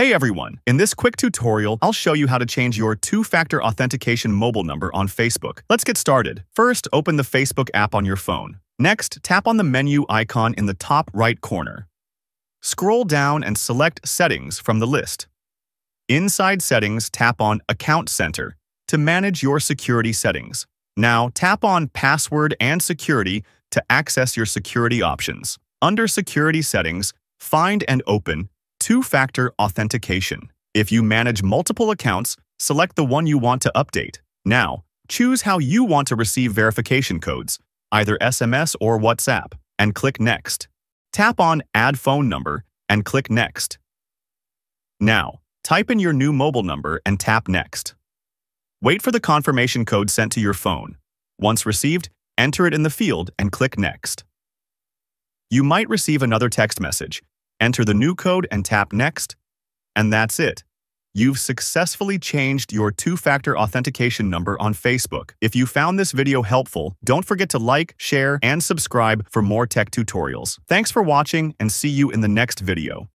Hey everyone! In this quick tutorial, I'll show you how to change your two-factor authentication mobile number on Facebook. Let's get started. First, open the Facebook app on your phone. Next, tap on the menu icon in the top right corner. Scroll down and select Settings from the list. Inside Settings, tap on Account Center to manage your security settings. Now, tap on Password and Security to access your security options. Under Security Settings, find and open Two-Factor Authentication. If you manage multiple accounts, select the one you want to update. Now, choose how you want to receive verification codes, either SMS or WhatsApp, and click Next. Tap on Add Phone Number and click Next. Now, type in your new mobile number and tap Next. Wait for the confirmation code sent to your phone. Once received, enter it in the field and click Next. You might receive another text message. Enter the new code and tap Next, and that's it. You've successfully changed your two-factor authentication number on Facebook. If you found this video helpful, don't forget to like, share, and subscribe for more tech tutorials. Thanks for watching, and see you in the next video.